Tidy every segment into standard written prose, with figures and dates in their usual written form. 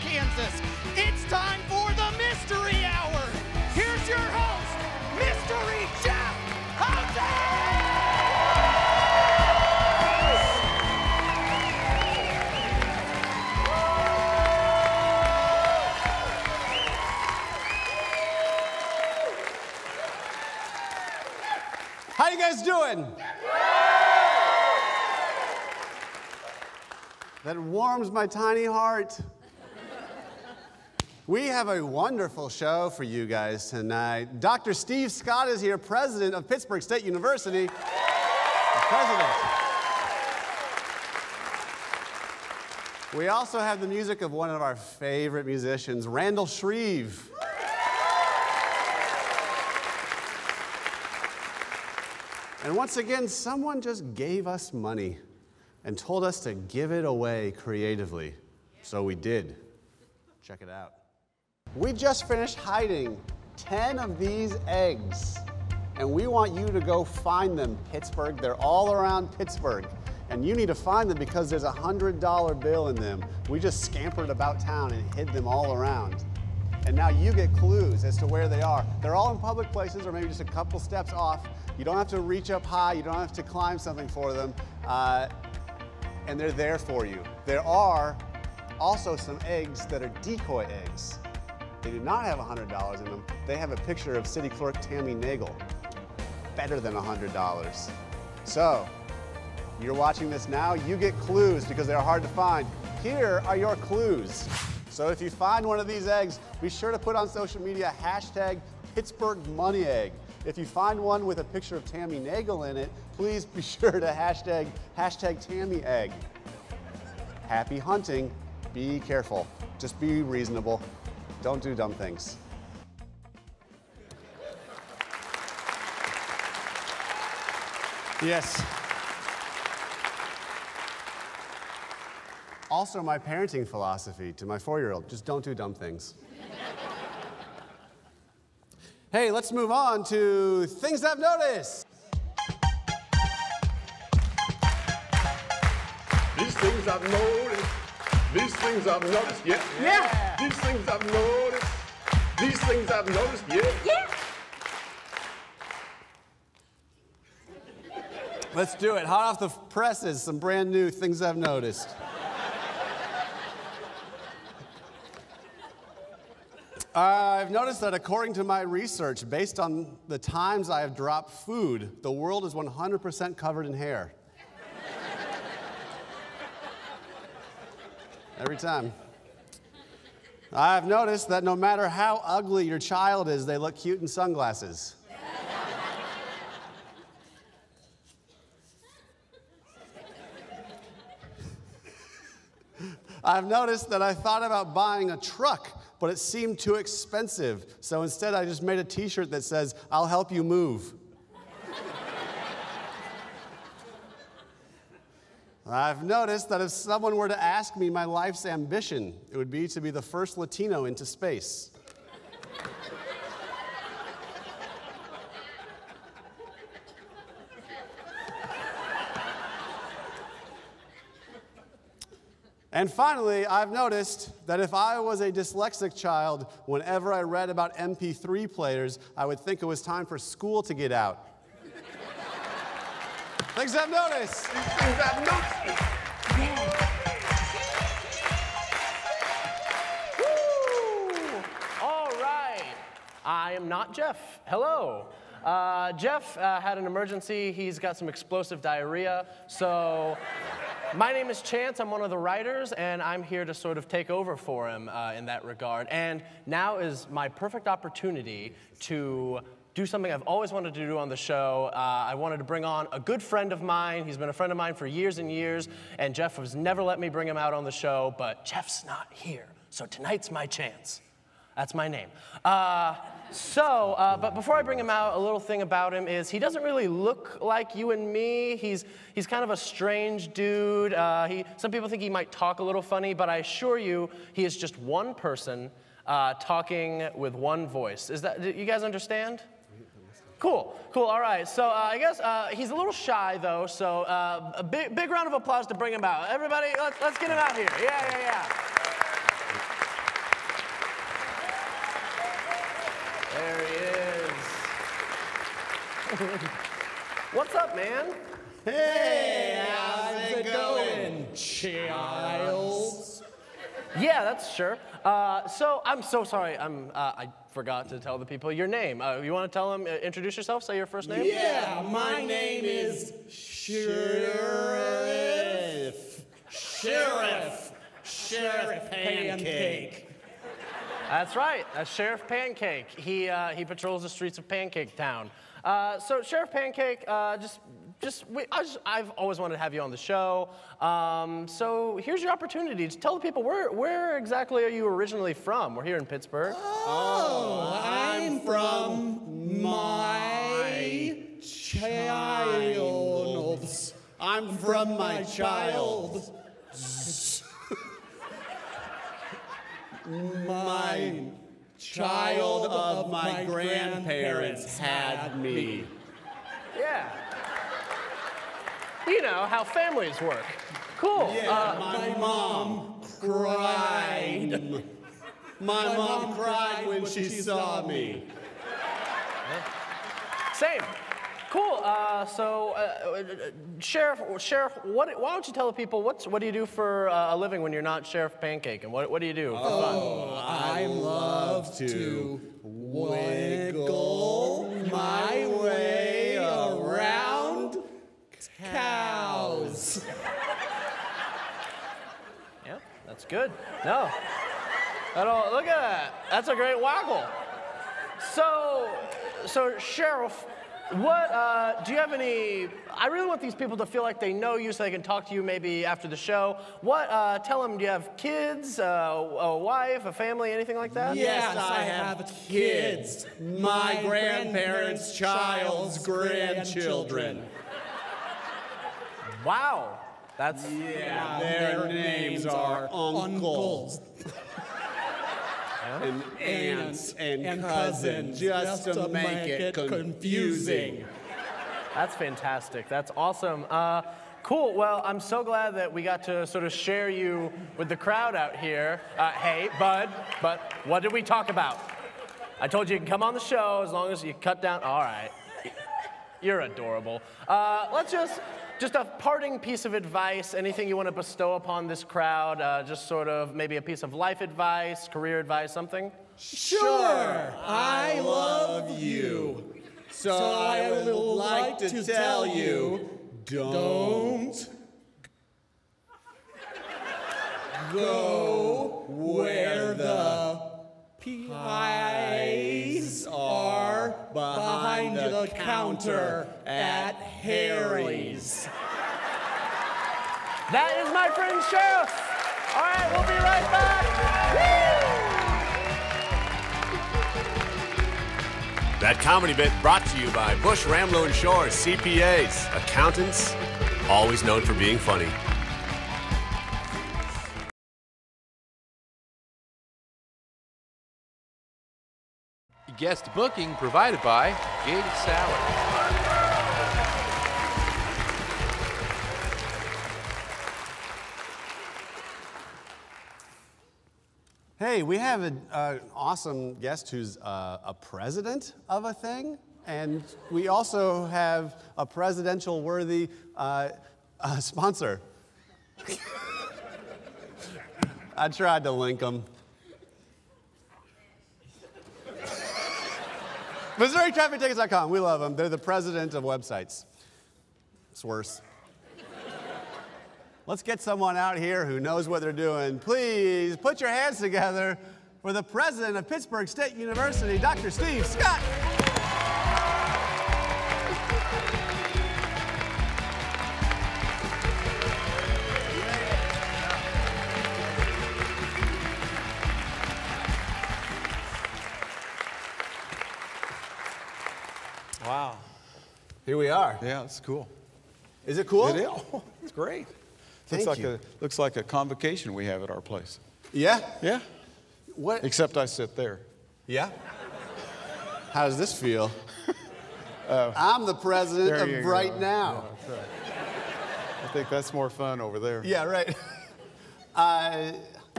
Kansas. It's time for the Mystery Hour. Here's your host, Mystery Jeff Houses. How you guys doing? That warms my tiny heart. We have a wonderful show for you guys tonight. Dr. Steve Scott is here, president of Pittsburg State University. We also have the music of one of our favorite musicians, Randall Shreve. And once again, someone just gave us money and told us to give it away creatively. So we did. Check it out. We just finished hiding 10 of these eggs, and we want you to go find them, Pittsburgh. They're all around Pittsburgh, and you need to find them because there's a $100 bill in them. We just scampered about town and hid them all around. And now you get clues as to where they are. They're all in public places or maybe just a couple steps off. You don't have to reach up high. You don't have to climb something for them. And they're there for you. There are also some eggs that are decoy eggs. They do not have $100 in them. They have a picture of City Clerk Tammy Nagle. Better than $100. So, you're watching this now, you get clues because they're hard to find. Here are your clues. So if you find one of these eggs, be sure to put on social media hashtag Pittsburgh Money Egg. If you find one with a picture of Tammy Nagle in it, please be sure to hashtag Tammy Egg. Happy hunting. Be careful. Just be reasonable. Don't do dumb things. Yes. Also, my parenting philosophy to my 4-year-old, just don't do dumb things. Hey, let's move on to Things I've Noticed. These things I've noticed. These things I've noticed, yeah. Yeah. These things I've noticed. These things I've noticed, yeah. Yeah. Let's do it. Hot off the presses, some brand new Things I've Noticed. I've noticed that according to my research, based on the times I have dropped food, the world is 100% covered in hair. Every time. I've noticed that no matter how ugly your child is, they look cute in sunglasses. I've noticed that I thought about buying a truck, but it seemed too expensive. So instead, I just made a t-shirt that says, "I'll help you move." I've noticed that if someone were to ask me my life's ambition, it would be to be the first Latino into space. And finally, I've noticed that if I was a dyslexic child, whenever I read about MP3 players, I would think it was time for school to get out. Things I've noticed. Things I've noticed. Woo! All right. I am not Jeff. Hello. Jeff had an emergency. He's got some explosive diarrhea, so. My name is Chance, I'm one of the writers, and I'm here to sort of take over for him in that regard. And now is my perfect opportunity to do something I've always wanted to do on the show. I wanted to bring on a good friend of mine. He's been a friend of mine for years and years, and Jeff has never let me bring him out on the show, but Jeff's not here, so tonight's my chance. That's my name. But before I bring him out, a little thing about him is he doesn't really look like you and me. He's kind of a strange dude. Some people think he might talk a little funny, but I assure you, he is just one person talking with one voice. Is that, do you guys understand? Cool, cool, all right. So I guess he's a little shy, though, so a big round of applause to bring him out. Everybody, let's get him out here. Yeah, yeah, yeah. There he is. What's up, man? Hey, how's it going, child? Yeah, that's sure. So I'm so sorry. I forgot to tell the people your name. You want to tell them? Introduce yourself. Say your first name. Yeah, my name is Sheriff Pancake. That's right. That's Sheriff Pancake. He patrols the streets of Pancake Town. So Sheriff Pancake, I've always wanted to have you on the show. So here's your opportunity to tell the people where exactly are you originally from? We're here in Pittsburgh. Oh, I'm from my child's. I'm from my child's. My child of my grandparents had me. Yeah. You know how families work. Cool. Yeah, my mom cried. My mom cried when she saw me. Same. Cool. Sheriff, why don't you tell the people what do you do for a living when you're not Sheriff Pancake, and what do you do for fun? I love to wiggle my way around cows. Yeah, that's good. No, look at that. That's a great waggle. So Sheriff. What, do you have any, I really want these people to feel like they know you so they can talk to you maybe after the show. What, tell them, do you have kids, a wife, a family, anything like that? Yes, I have kids. My grandparents' child's grandchildren. Wow. That's... Yeah, their names are uncles. And aunts and cousins, just to make it confusing. That's fantastic. That's awesome. Cool. Well, I'm so glad that we got to sort of share you with the crowd out here. Hey, bud, but what did we talk about? I told you you can come on the show as long as you cut down. All right. You're adorable. Let's just a parting piece of advice, anything you want to bestow upon this crowd, just sort of maybe a piece of life advice, career advice, something? Sure, I love you. So I would like to tell you, don't go where the pies are behind the counter at Harry's. That is my friend Sheriff. All right, we'll be right back. That comedy bit brought to you by Bush, Ramlo, and Shore CPAs. Accountants, always known for being funny. Guest booking provided by Gabe Sauer. Hey, we have an awesome guest who's a president of a thing, and we also have a presidential-worthy sponsor. I tried to link them. MissouriTrafficTickets.com, we love them. They're the president of websites. It's worse. Let's get someone out here who knows what they're doing. Please put your hands together for the president of Pittsburg State University, Dr. Steve Scott. Wow. Here we are. Yeah, it's cool. Is it cool? It is. Oh, it's great. Looks like a convocation we have at our place. Yeah? Yeah. What? Except I sit there. Yeah? How does this feel? I'm the president of right now. Yeah, that's right. I think that's more fun over there. Yeah, right.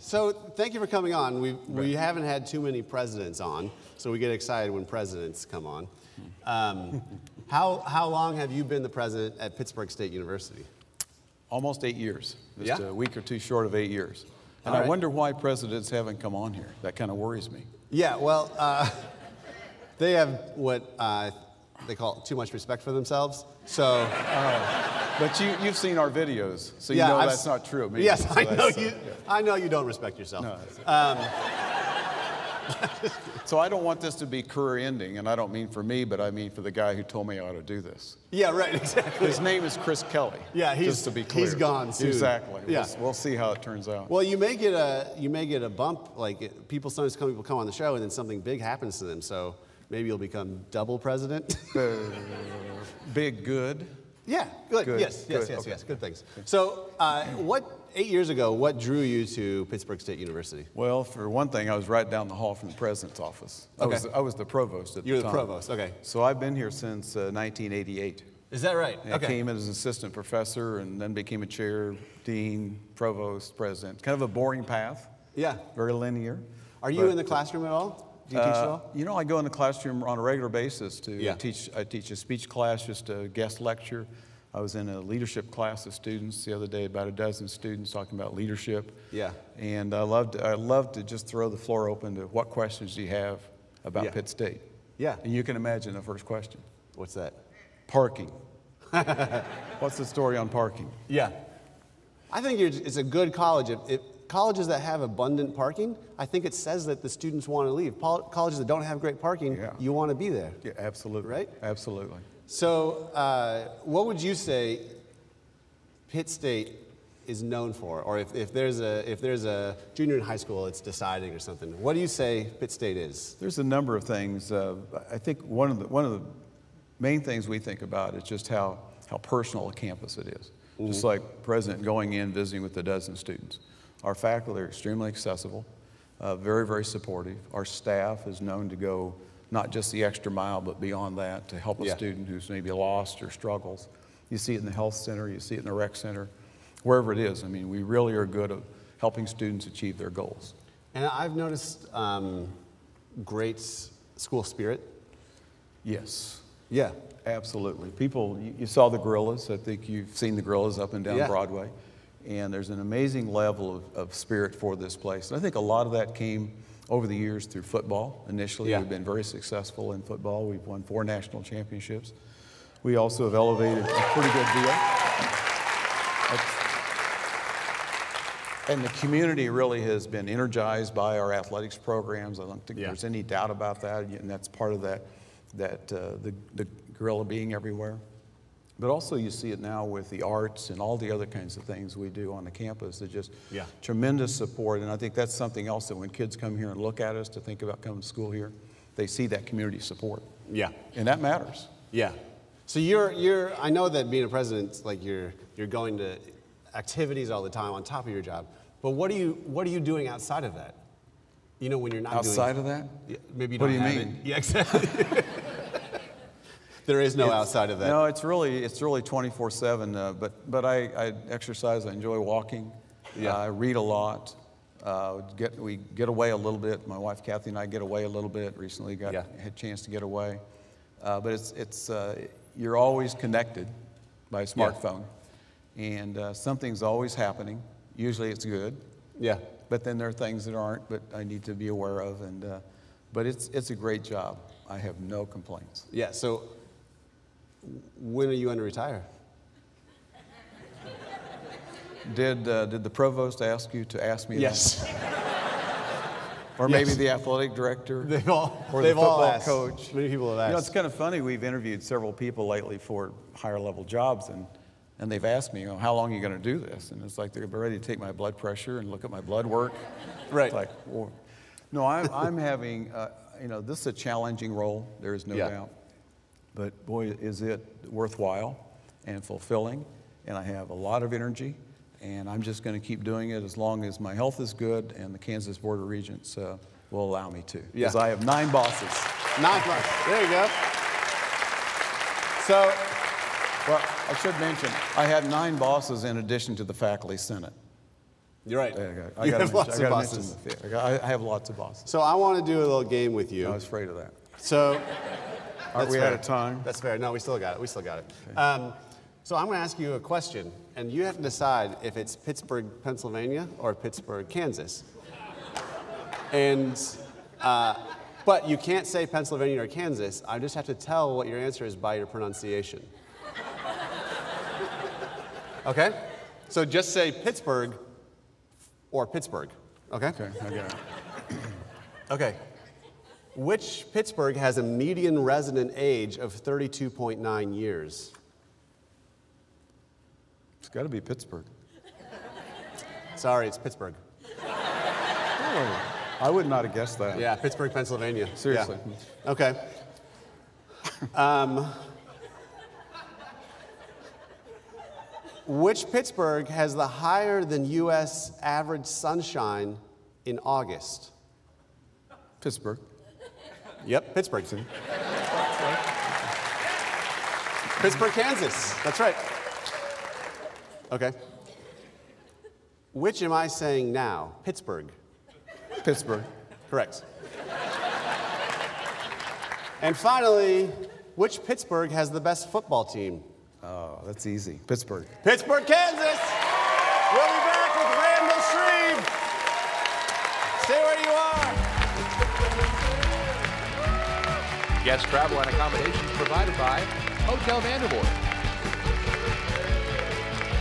So thank you for coming on. We haven't had too many presidents on, so we get excited when presidents come on. How long have you been the president at Pittsburg State University? Almost 8 years. Just a week or two short of 8 years. And I wonder why presidents haven't come on here. That kind of worries me. Yeah, well, they have what they call too much respect for themselves. So, but you've seen our videos, so you know that's not true. Maybe. Yes, so I know you. I know you don't respect yourself. No, so I don't want this to be career-ending, and I don't mean for me, but I mean for the guy who told me I ought to do this. Yeah, right, exactly. His name is Chris Kelly. Yeah, he's, just to be clear. He's gone soon. Exactly. Yeah. We'll see how it turns out. Well, you may get a bump. Like people sometimes come on the show, and then something big happens to them. So maybe you'll become double president. Big good. Yeah, good. Yes, good things. So what? 8 years ago, what drew you to Pittsburg State University? Well, for one thing, I was right down the hall from the president's office. Okay. I was the provost at the time. You were the provost, okay. So I've been here since 1988. Is that right? And okay. I came in as an assistant professor and then became a chair, dean, provost, president. Kind of a boring path. Yeah. Very linear. Are you in the classroom at all? Do you teach at all? You know, I go in the classroom on a regular basis to teach. I teach a speech class, just a guest lecture. I was in a leadership class of students the other day, about a dozen students talking about leadership. Yeah. And I loved to just throw the floor open to what questions do you have about Pitt State? Yeah. And you can imagine the first question. What's that? Parking. What's the story on parking? Yeah. I think it's a good college. Colleges that have abundant parking, I think it says that the students want to leave. Colleges that don't have great parking, you want to be there. Yeah, absolutely. Right? Absolutely. So what would you say Pitt State is known for? Or if there's a junior in high school that's deciding or something, what do you say Pitt State is? There's a number of things. I think one of the main things we think about is just how personal a campus it is. Mm-hmm. Just like president going in, visiting with a dozen students. Our faculty are extremely accessible, very, very supportive. Our staff is known to go not just the extra mile, but beyond that to help a student who's maybe lost or struggles. You see it in the health center, you see it in the rec center, wherever it is. I mean, we really are good at helping students achieve their goals. And I've noticed great school spirit. Yes. Yeah. Absolutely. People, you saw the gorillas. I think you've seen the gorillas up and down Broadway. And there's an amazing level of spirit for this place. And I think a lot of that came over the years through football. Initially, we've been very successful in football. We've won 4 national championships. We also have elevated a pretty good deal. And the community really has been energized by our athletics programs. I don't think there's any doubt about that. And that's part of the gorilla being everywhere. But also you see it now with the arts and all the other kinds of things we do on the campus. There's just tremendous support. And I think that's something else that when kids come here and look at us to think about coming to school here, they see that community support. Yeah. And that matters. Yeah. So I know that being a president, like you're going to activities all the time on top of your job. But what are you doing outside of that? You know, when you're not outside doing outside of that? Maybe you don't have it. What do you mean? Yeah, exactly. There is no outside of that. No, it's really 24/7. But I exercise. I enjoy walking. Yeah. I read a lot. We get away a little bit. My wife Kathy and I get away a little bit. Recently had a chance to get away. But it's you're always connected by a smartphone, and something's always happening. Usually it's good. Yeah. But then there are things that aren't. But I need to be aware of. And but it's a great job. I have no complaints. Yeah. So. When are you going to retire? Did the provost ask you to ask me that? Or maybe the athletic director? Or the football coach? Many people have asked. You know, it's kind of funny. We've interviewed several people lately for higher level jobs, and they've asked me, you know, how long are you going to do this? And it's like they're ready to take my blood pressure and look at my blood work. Right. It's like, well, no, I'm having, you know, this is a challenging role. There is no doubt. But boy, is it worthwhile and fulfilling, and I have a lot of energy, and I'm just going to keep doing it as long as my health is good and the Kansas Board of Regents will allow me to, because I have 9 bosses. 9 bosses. There you go. So, well, I should mention, I had 9 bosses in addition to the faculty senate. You're right. I got lots of bosses. I have lots of bosses. So I want to do a little game with you. I was afraid of that. So are we out of time? That's fair. No, we still got it. We still got it. Okay. So I'm going to ask you a question, and you have to decide if it's Pittsburg, Pennsylvania, or Pittsburg, Kansas. And but you can't say Pennsylvania or Kansas. I just have to tell what your answer is by your pronunciation. Okay? So just say Pittsburg or Pittsburg. Okay? Okay, I get it. Okay. Which Pittsburg has a median resident age of 32.9 years? It's got to be Pittsburg. Sorry, it's Pittsburg. Oh, I would not have guessed that. Yeah, Pittsburg, Pennsylvania. Seriously. Yeah. Okay. Which Pittsburg has the higher than U.S. average sunshine in August? Pittsburgh. Yep, Pittsburgh. Pittsburg, Kansas. That's right. Okay. Which am I saying now? Pittsburg. Pittsburg. Correct. And finally, which Pittsburg has the best football team? Oh, that's easy. Pittsburg. Pittsburg, Kansas. We'll be back with Randall Shreve. Stay where you are. Guest travel and accommodations provided by Hotel Vanderbilt.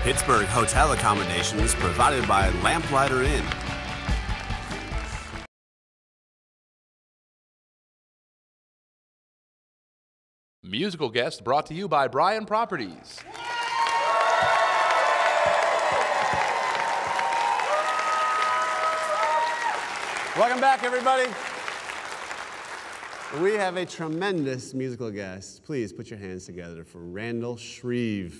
Pittsburg hotel accommodations provided by Lamplighter Inn. Musical guest brought to you by Brian Properties. Welcome back, everybody. We have a tremendous musical guest. Please put your hands together for Randall Shreve.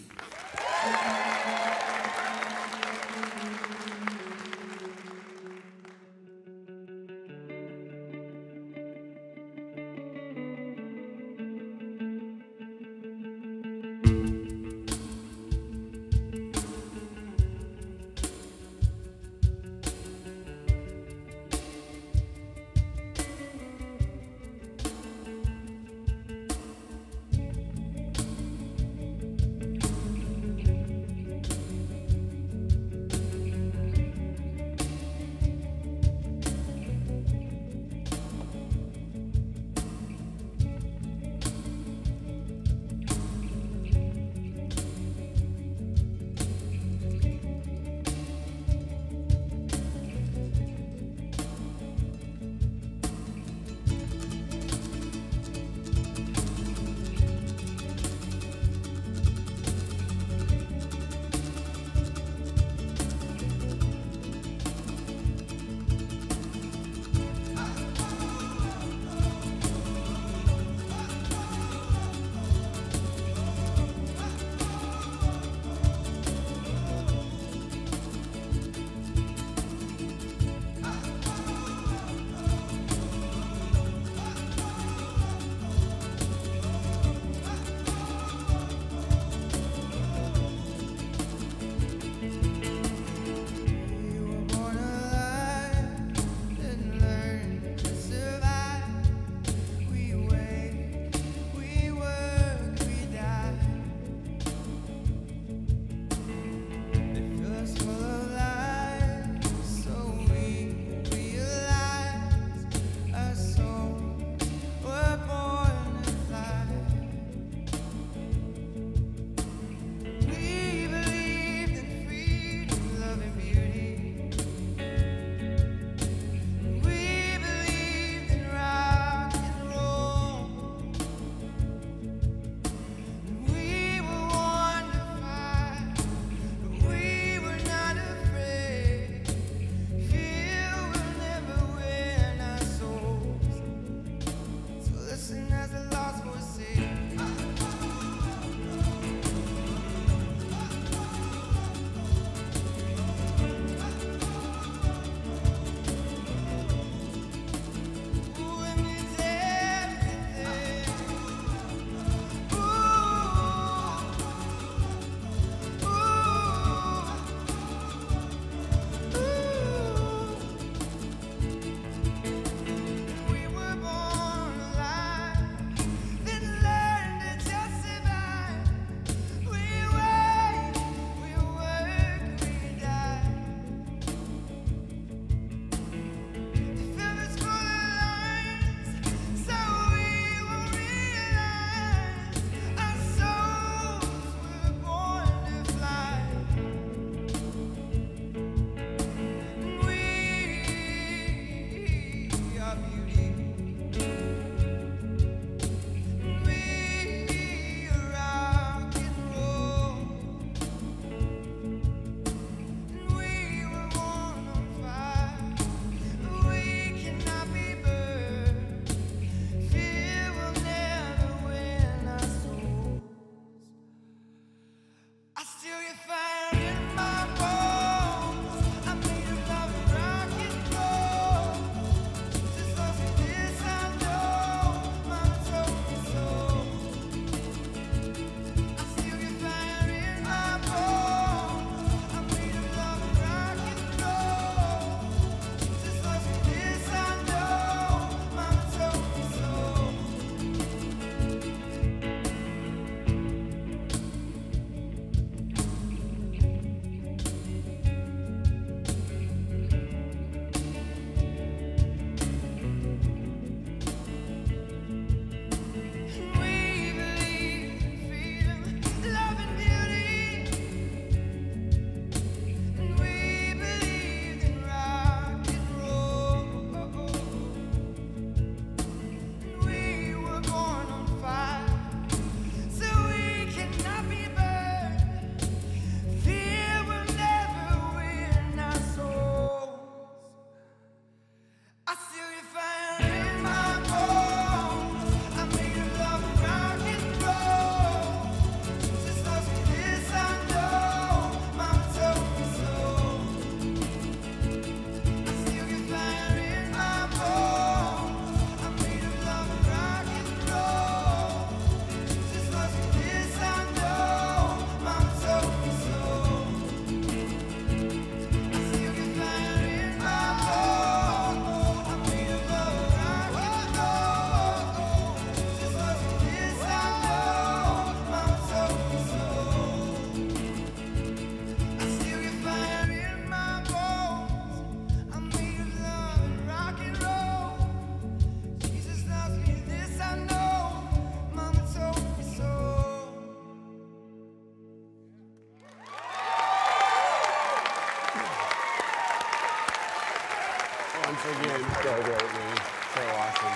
Once again, so great, man. So awesome.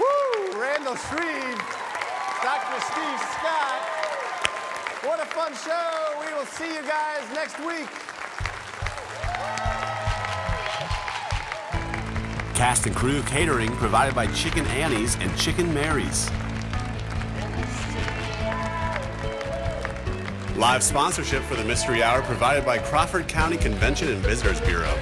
Woo! Randall Shreve, Dr. Steve Scott. What a fun show. We will see you guys next week. Cast and crew catering provided by Chicken Annie's and Chicken Mary's. Live sponsorship for the Mystery Hour provided by Crawford County Convention and Visitors Bureau.